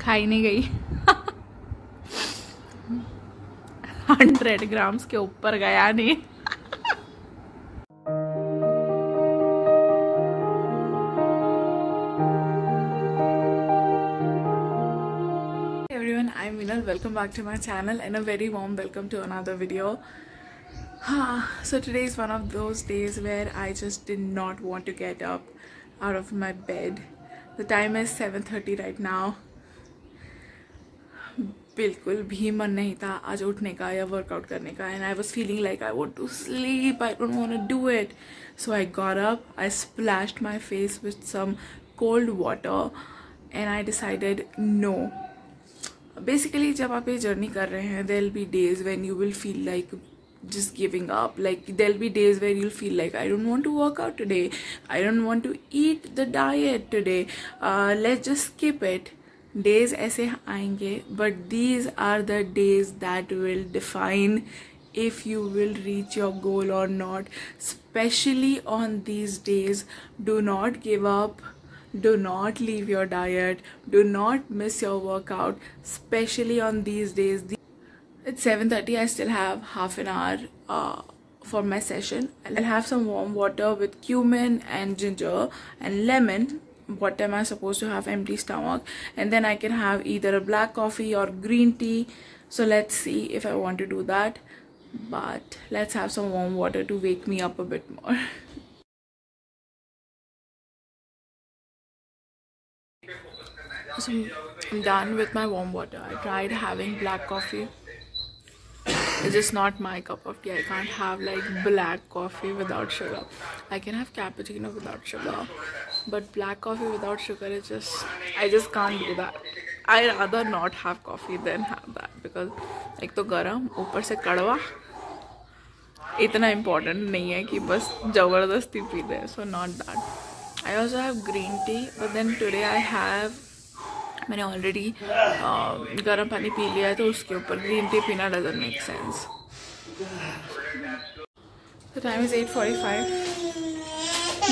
खाई नहीं गई। 100 ग्राम्स के ऊपर गया नहीं। Everyone, I am Meenal, welcome back to my channel and a very warm welcome to another video. So today is one of those days where I just did not want to get up out of my bed. The time is 7:30 right now. बिल्कुल भी मन नहीं था आज उठने का या workout करने का, and I was feeling like I want to sleep, I don't want to do it. So I got up, I splashed my face with some cold water, and I decided no. Basically जब आप ये journey कर रहे हैं, there will be days when you will feel like just giving up. Like there'll be days where you'll feel like I don't want to work out today, I don't want to eat the diet today, let's just skip it. Days ऐसे आएंगे, but these are the days that will define if you will reach your goal or not. Especially on these days, do not give up, do not leave your diet, do not miss your workout. Especially on these days. It's 7:30. I still have half an hour for my session. I'll have some warm water with cumin and ginger and lemon. What am I supposed to have? Empty stomach, and then I can have either a black coffee or green tea. So let's see if I want to do that. But let's have some warm water to wake me up a bit more. So I'm done with my warm water. I tried having black coffee. It's just not my cup of tea. I can't have like black coffee without sugar. I can have cappuccino without sugar, but black coffee without sugar is just, I just can't do that. I rather not have coffee than have that, because एक तो गरम ऊपर से कड़वा इतना important नहीं है कि बस जबरदस्ती पी दे. So not that. I also have green tea, but then today I have, मैंने ऑलरेडी गर्म पानी पी लिया है तो उसके ऊपर ग्रीन टी पीना doesn't make sense. The time is 8:45.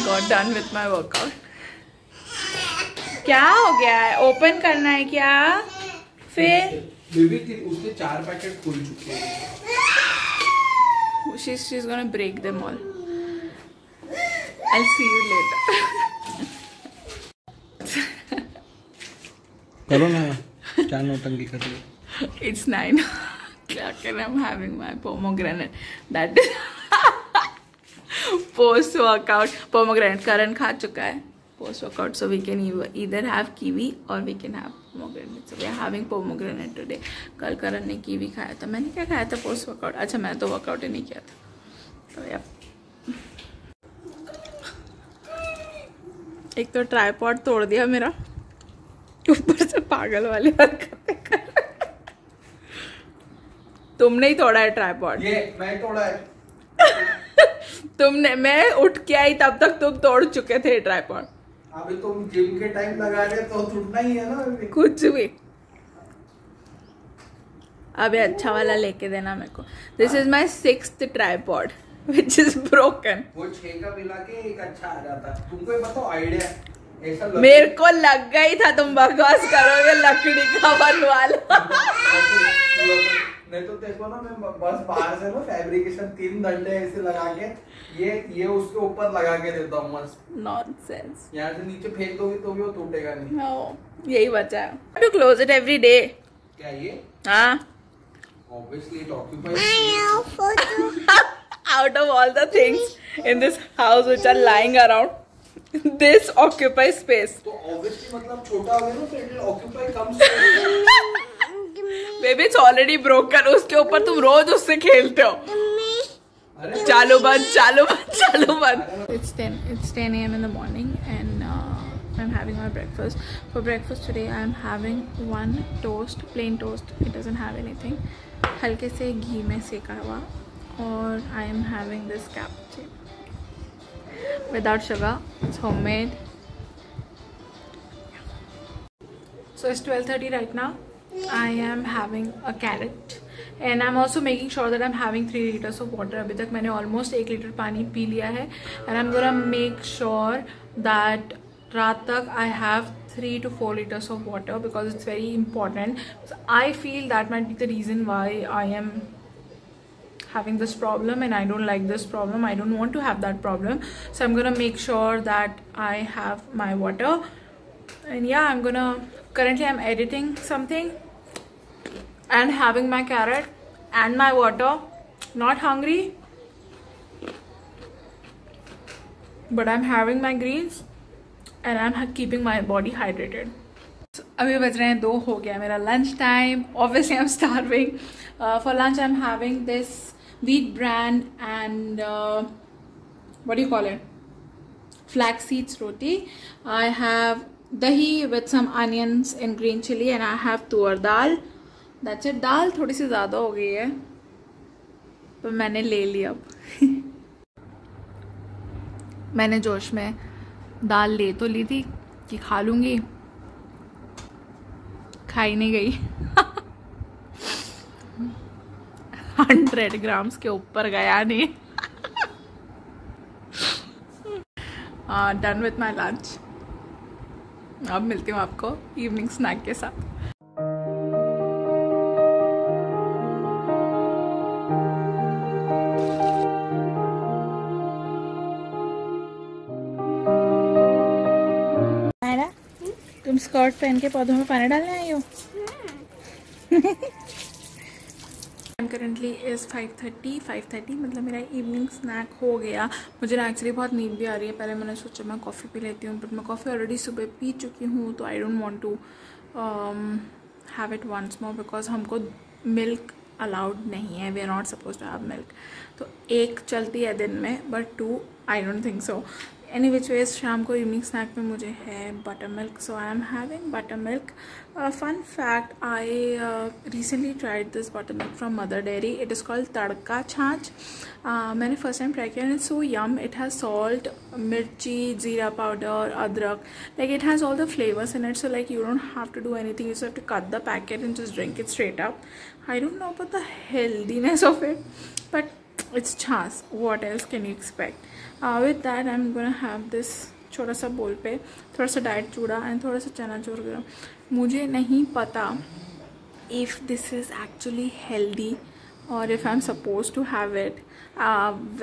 Got done with my workout. क्या हो गया है? ओपन करना है क्या? फिर बेबी उसके 4 पैकेट खुल चुके हैं. She is gonna break them all. I will see you later. करो ना क्या नौटंकी कर रही. It's 9 o'clock and I'm having my pomegranate. That post workout pomegranate. करण खा चुका है post workout, so we can either have kiwi or we can have pomegranate. So we are having pomegranate today. कल करण ने kiwi खाया था. मैंने क्या खाया था post workout? अच्छा मैं तो workout ही नहीं किया था. तो यार एक तो ट्राइपॉड तोड़ दिया मेरा, ऊपर से पागल वाले हरकतें कर रहे. तुमने ही तोड़ा है ट्राइपॉड. ये मैं तोड़ा है. तुमने, मैं उठ के आई तब तक तुम तोड़ चुके थे ट्राइपॉड. अभी तुम जिम के टाइम लगा रहे तो टूटना ही है ना. कुछ भी. अबे अच्छा वाला लेके देना मेरे को. This is my 6th tripod which is broken. वो 6 का मिला के एक अच्छा आ जाता. तुमको बताओ आइडिया. मेरे को लग गई था तुम बकवास करोगे लकड़ी का बनवा लो. नहीं तो देखो ना, मैं बस बाहर से ना फैब्रिकेशन 3 डंडे ऐसे लगा के ये उसके ऊपर लगा के देता हूँ. मस्त नॉनसेंस. यहाँ से नीचे फेंक दोगे तो भी वो टूटेगा नहीं. हाँ यही बचा है. To close it every day. क्या ये? हाँ obviously it occupies out of all the things in this house which are lying around. This occupies space. So obviously, मतलब छोटा हो गया ना, it will occupy come space. Baby, it's already broken. उसके ऊपर तुम रोज उससे खेलते हो. चालू बंद, चालू बंद, चालू बंद. It's 10 a.m. in the morning and I'm having my breakfast. For breakfast today, I'm having one toast, plain toast. It doesn't have anything. हल्के से घी में सेका हुआ. और I am having this cappuccino. Without sugar, it's homemade. So it's 12:30 right now. I am having a carrot, and I'm also making sure that I'm having 3 liters of water. अभी तक मैंने almost 1 litre पानी पी लिया है, and I'm gonna make sure that रात तक I have 3 to 4 liters of water because it's very important. So I feel that might be the reason why I am having this problem, and I don't like this problem. I don't want to have that problem. So I'm gonna make sure that I have my water. And yeah, currently I'm editing something and having my carrot and my water. Not hungry, but I'm having my greens and I'm keeping my body hydrated. अभी बज रहे हैं 2, हो गया मेरा lunch time. Obviously I'm starving. For lunch I'm having this wheat bran and what do you call it? Flax seeds roti. I have dahi with some onions and green chili, and I have tuar dal. That's it. दाल थोड़ी सी ज़्यादा हो गई है पर मैंने ले ली अब. मैंने जोश में दाल ले तो ली थी कि खा लूँगी, खाई नहीं गई. 100 grams के ऊपर गया नहीं. Done with my lunch. अब मिलती हूँ आपको इवनिंग स्नैक के साथ. स्कर्ट पहन के पौधों में पानी डालने आई हो? Time currently is 5:30. मतलब मेरा इवनिंग स्नैक हो गया. मुझे ना एक्चुअली बहुत नींद भी आ रही है. पहले मैंने सोचा मैं कॉफ़ी पी लेती हूँ, बट मैं कॉफ़ी ऑलरेडी सुबह पी चुकी हूँ, तो I don't want to have it once more because हमको मिल्क अलाउड नहीं है. We are not suppose to have milk. तो एक चलती है दिन में, but 2 I don't think so. Any which veg शाम को इवनिंग स्नैक में मुझे है butter milk, so I am having butter milk. Fun fact, I recently tried this butter milk from Mother Dairy. It is called तड़का छाछ. मैंने first time try किया and it's so yum. It has salt, मिर्ची, जीरा powder, अदरक. Like it has all the flavours in it. So like you don't have to do anything. You have to cut the packet and just drink it straight up. I don't know about the healthiness of it, but it's chas. What else can you expect? With that, I'm gonna have this छोटा सा बोल पे थोड़ा सा diet चूड़ा and थोड़ा सा चना चूर गरम. मुझे नहीं पता if this is actually healthy or if I'm supposed to have it.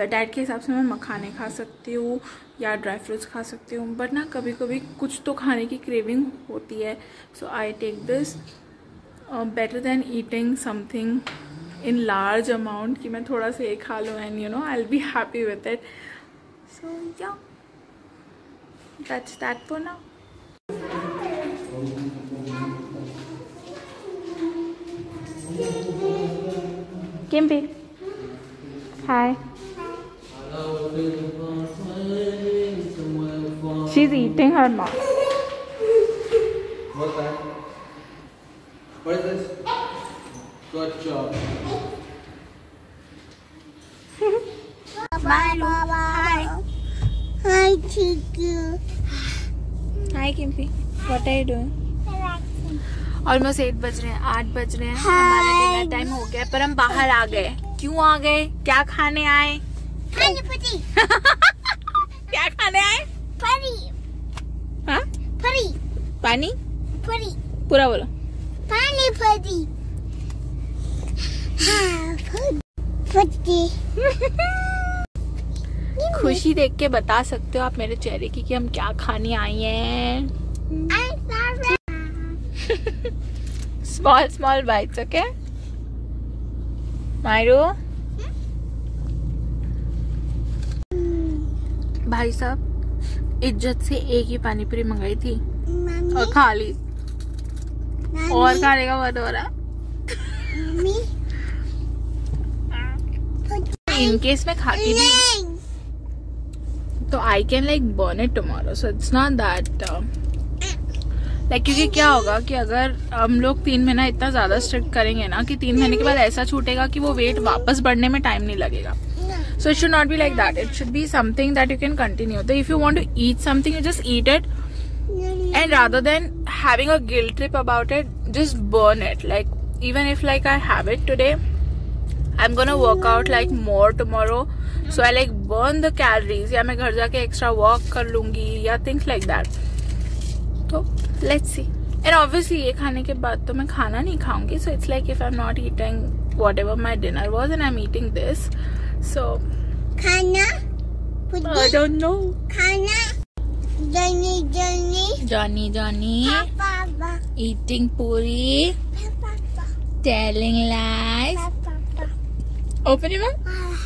Diet के हिसाब से मैं मखाने खा सकती हूँ या ड्राई फ्रूट्स खा सकती हूँ, बट ना कभी कभी कुछ तो खाने की क्रेविंग होती है. So I take this better than eating something in large amount कि मैं थोड़ा सा ये खा लूँ and you know I will be happy with it. So yeah that's that for now. किम्बी hi, she is eating her mom. What is this? Good job. Bye, Mom. Hi. Hi, Chiku. Hi, Kimpy. What are you doing? Relaxing. Almost 8 बज रहे हैं. हमारा dinner time हो गया, पर हम बाहर आ गए. क्यों आ गए? क्या खाने आए? पानीपुरी. क्या खाने आए? पानी. हाँ? पानी. पानी? पानी. पूरा बोलो. पानीपुरी. खुशी देख के बता सकते हो आप मेरे चेहरे की कि हम क्या खाने आई हैं. स्मॉल बाइट्स, ओके मायरू. भाई साहब इज्जत से एक ही पानीपुरी मंगाई थी और खा ली, और खाने का मन हो रहा. इनकेस मैं खाती भी तो I can like burn it tomorrow. So it's not that like, क्योंकि क्या होगा कि अगर हम लोग 3 महीना इतना ज़्यादा स्ट्रिक्ट करेंगे ना कि 3 महीने के बाद ऐसा छूटेगा कि वो वेट वापस बढ़ने में टाइम नहीं लगेगा. So it should not be like that. It should be something that you can continue. तो if you want to eat something, you just eat it, and rather than having a guilt trip about it, just burn it. Like even if like I have it today, I'm gonna work out like more tomorrow, so I like burn the calories. या मैं घर जाके extra walk कर लूँगी या things like that. तो let's see. And obviously ये खाने के बाद तो मैं खाना नहीं खाऊंगी. So it's like if I am not eating whatever my dinner was and I am eating this. So खाना आई डोंट नो. खाना Johnny Papa. Eating puri. Papa. Telling lies. Papa. Open your mouth.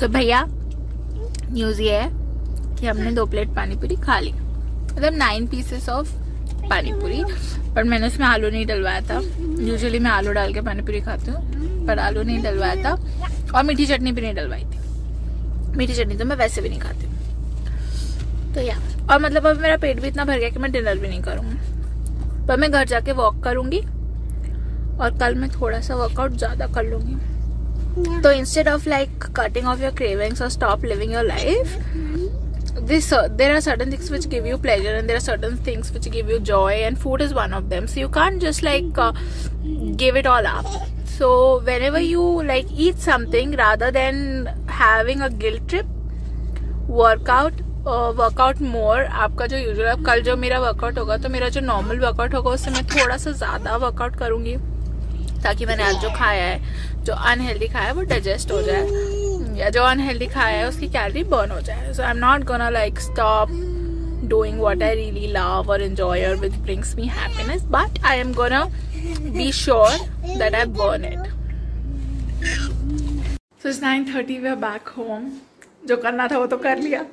So भैया news ये है कि हमने 2 plate पानी पूरी खा ली, मतलब 9 पीसेस ऑफ पानी पूरी. पर मैंने उसमें आलू नहीं डलवाया था. यूजुअली मैं आलू डाल के पानी पूरी खाती हूँ, पर आलू नहीं डलवाया था और मीठी चटनी भी नहीं डलवाई थी. मीठी चटनी तो मैं वैसे भी नहीं खाती हूँ. तो या और मतलब अब मेरा पेट भी इतना भर गया कि मैं डिनर भी नहीं करूँगी, पर मैं घर जाके वॉक करूँगी और कल मैं थोड़ा सा वर्कआउट ज़्यादा कर लूँगी. तो instead of like cutting off your cravings और stop living your life, this there are certain things which give you pleasure and there are certain things which give you joy and food is one of them. So you can't just like give it all up. So whenever you like eat something, rather than having a guilt trip, workout more. आपका जो usual अब कल जो मेरा workout होगा, तो मेरा जो नॉर्मल वर्कआउट होगा उससे मैं थोड़ा सा ज़्यादा वर्कआउट करूँगी, ताकि मैंने आज जो खाया है, जो अनहेल्दी खाया है वो डाइजेस्ट हो जाए, या जो अनहेल्दी खाया है उसकी कैलोरी बर्न हो जाए. So I'm not gonna like stop doing what I really love or enjoy or which brings me happiness, but I am gonna be sure that I burn it. So it's 9:30. We are back home. जो करना था वो तो कर लिया.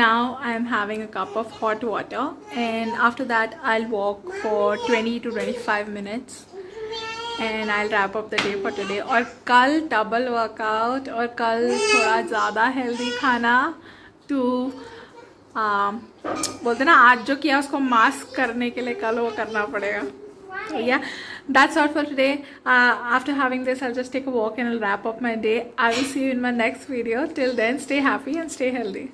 Now I am having a cup of hot water, and after that I'll walk for 20 to 25 minutes, and I'll wrap up the day for today. और कल double workout और कल थोड़ा ज़्यादा healthy खाना to बोलते ना आज जो किया उसको मास्क करने के लिए कल वो करना पड़ेगा. तो yeah that's all for today. After having this I will just take a walk and I will wrap up my day. I will see you in my next video. Till then stay happy and stay healthy.